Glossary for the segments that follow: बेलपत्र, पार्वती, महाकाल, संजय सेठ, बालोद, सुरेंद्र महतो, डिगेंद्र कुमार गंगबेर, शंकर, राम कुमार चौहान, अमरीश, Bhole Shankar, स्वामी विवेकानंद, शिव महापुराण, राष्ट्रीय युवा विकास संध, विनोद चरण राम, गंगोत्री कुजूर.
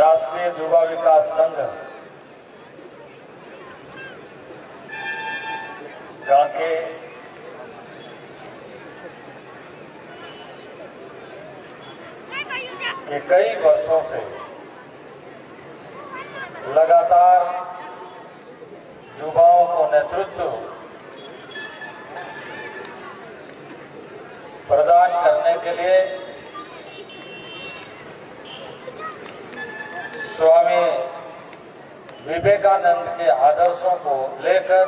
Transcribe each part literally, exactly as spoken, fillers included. राष्ट्रीय युवा विकास संघ के के कई वर्षों से लगातार युवाओं को नेतृत्व प्रदान करने के लिए स्वामी विवेकानंद के आदर्शों को लेकर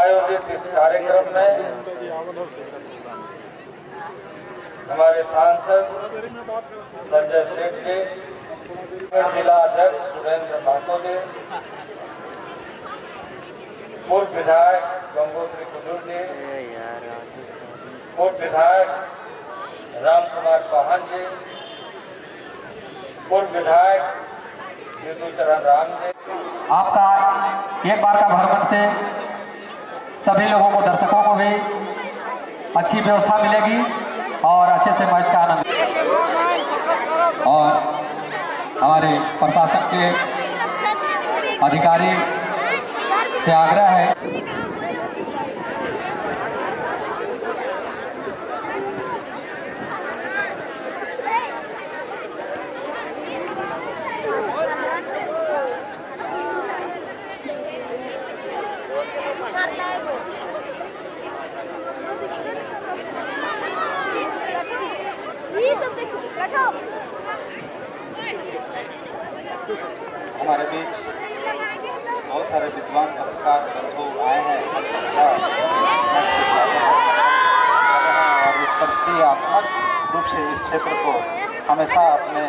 आयोजित इस कार्यक्रम में हमारे सांसद संजय सेठ जी, जिला अध्यक्ष सुरेंद्र महतो जी, पूर्व विधायक गंगोत्री कुजूर जी, पूर्व विधायक राम कुमार चौहान जी, पूर्व विधायक विनोद चरण राम जी। आपका एक बार का भ्रमण से सभी लोगों को, दर्शकों को भी अच्छी व्यवस्था मिलेगी और अच्छे से मैच का आनंद। और हमारे प्रशासन के अधिकारी से आग्रह है हमारे बीच बहुत सारे विद्वान पत्रकार बंधु आए हैं और प्रतिक्रियात्मक रूप से इस क्षेत्र को हमेशा अपने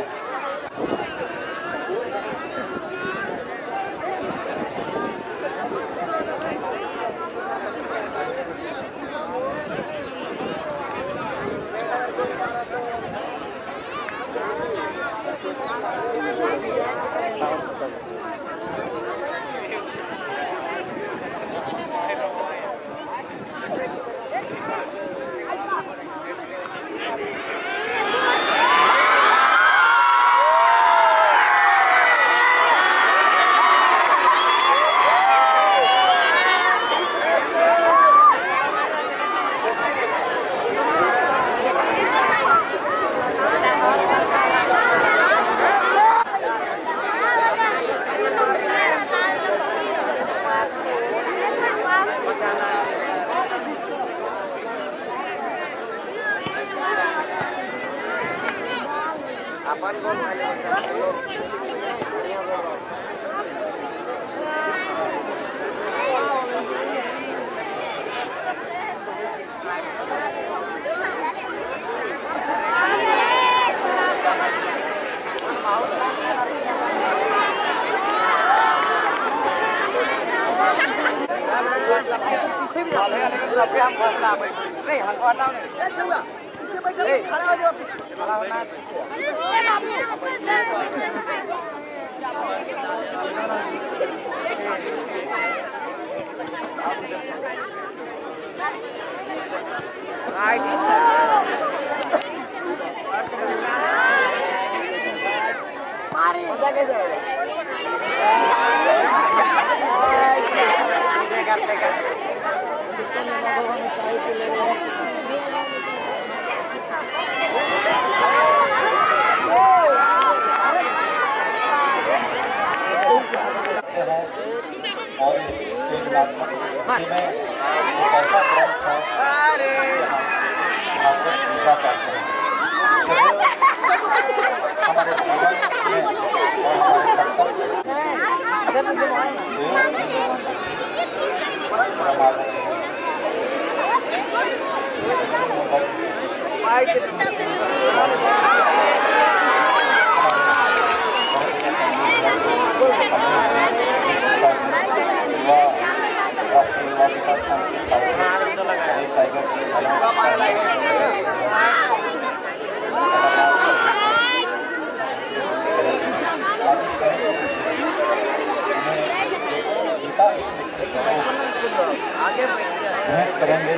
नेक करेंगे,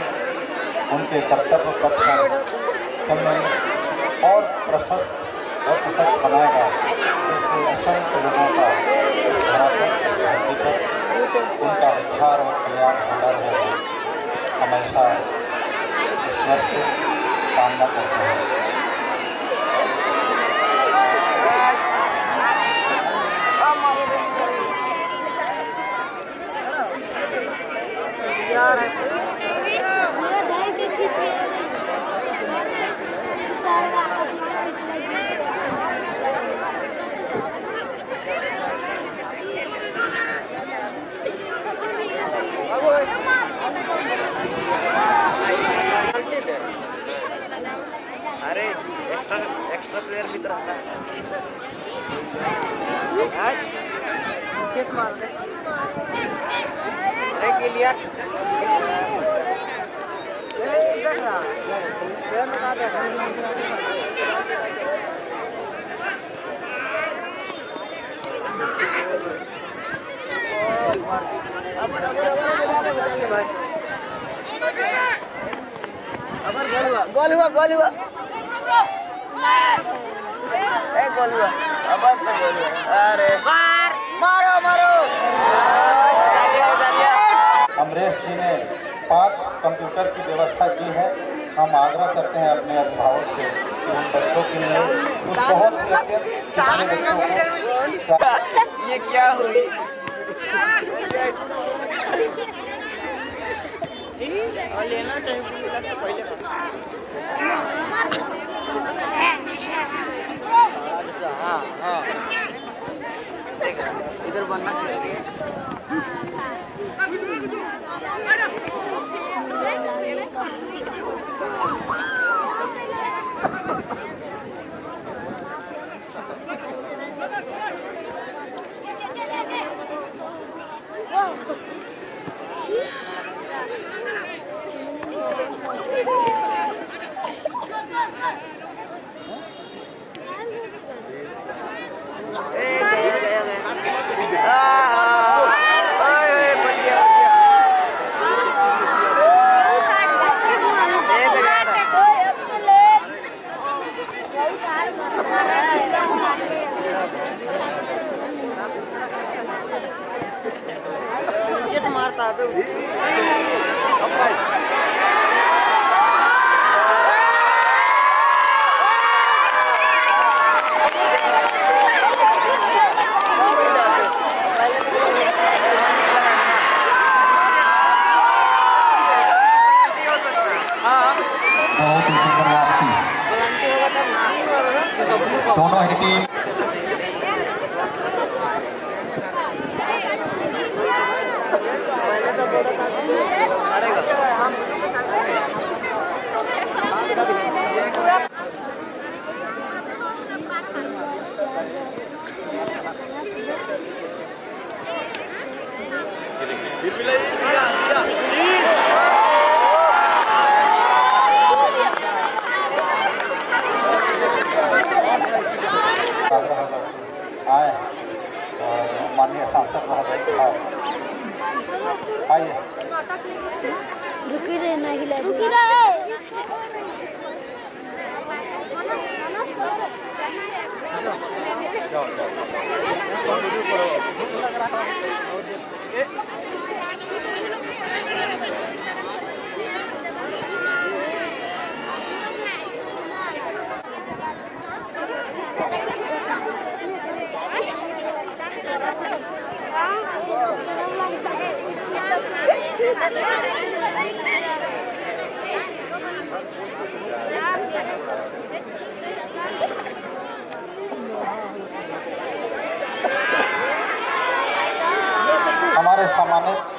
उनके कर्तव्य पथ का सम्मान और प्रशस्त और सशक्त बनाएगा। इससे असंख्य लोगों का इस धरातल पर उनका उद्धार और कल्याण होता रहेगा। हमेशा ईश्वर से कामना करते हैं। अरे एक्स्ट्रा एक्स्ट्रा प्लेयर भी रहता है। गोल हुआ गोल हुआ ए गोल हुआ आवाज तो गोल हुआ। अरे मार मारो मारो। अमरीश जी ने पांच कंप्यूटर की व्यवस्था की है। हम आग्रह करते हैं अपने अभिभावक से कि उन बच्चों के लिए कुछ बहुत। ये क्या हुई? और लेना चाहिए पहले। हाँ हाँ इधर बनना चाहिए। दोनों ही टीम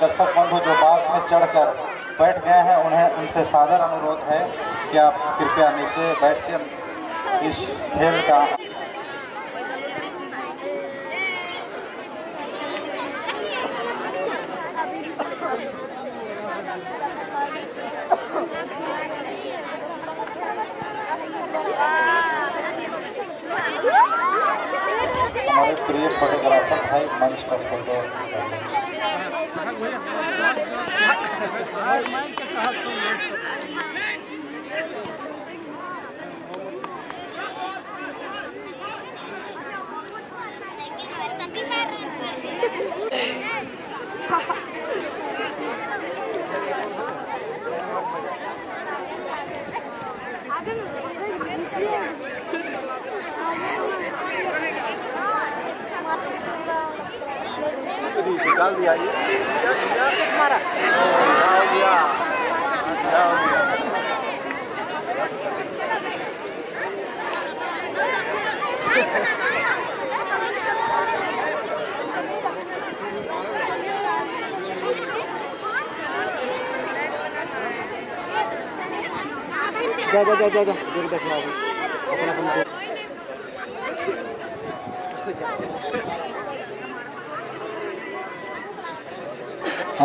दर्शक बंधु जो बास में चढ़कर बैठ गए हैं, उन्हें उनसे सादर अनुरोध है कि आप कृपया नीचे बैठ के इस खेल का हमारे प्रिय फोटोग्राफर भाई मंच पर फोटो। डाल दिया ये हमारा हो गया हो गया जा जा जा जा जा देख देख लो अपना अपना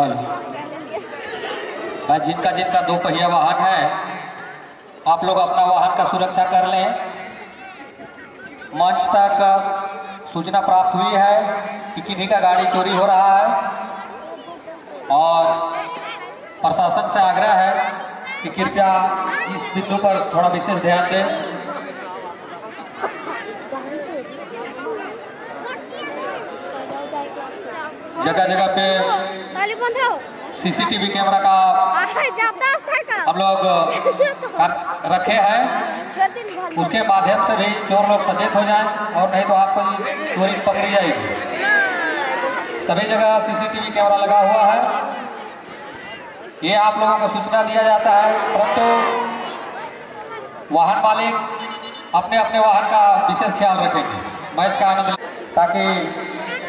और जिनका जिनका दो पहिया वाहन है आप लोग अपना वाहन का सुरक्षा कर लें। मंच तक सूचना प्राप्त हुई है कि किन्हीं का गाड़ी चोरी हो रहा है और प्रशासन से आग्रह है कि कृपया इस बिंदु पर थोड़ा विशेष ध्यान दें। जगह जगह पे सीसीटीवी कैमरा का हम लोग रखे हैं, उसके माध्यम से भी चोर लोग सचेत हो जाएं और नहीं तो आपको चोरी पकड़ी जाएगी। सभी जगह सीसीटीवी कैमरा लगा हुआ है, ये आप लोगों को सूचना दिया जाता है, परंतु वाहन मालिक अपने अपने वाहन का विशेष ख्याल रखेंगे मैच का आनंद, ताकि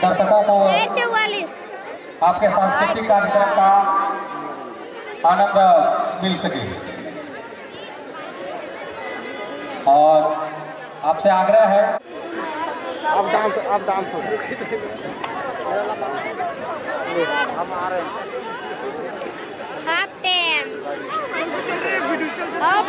दर्शकों को आपके सांस्कृतिक कार्यक्रम का आनंद मिल सके। और आपसे आग्रह है आप डांस आप डांस हो हम आ रहे हैं।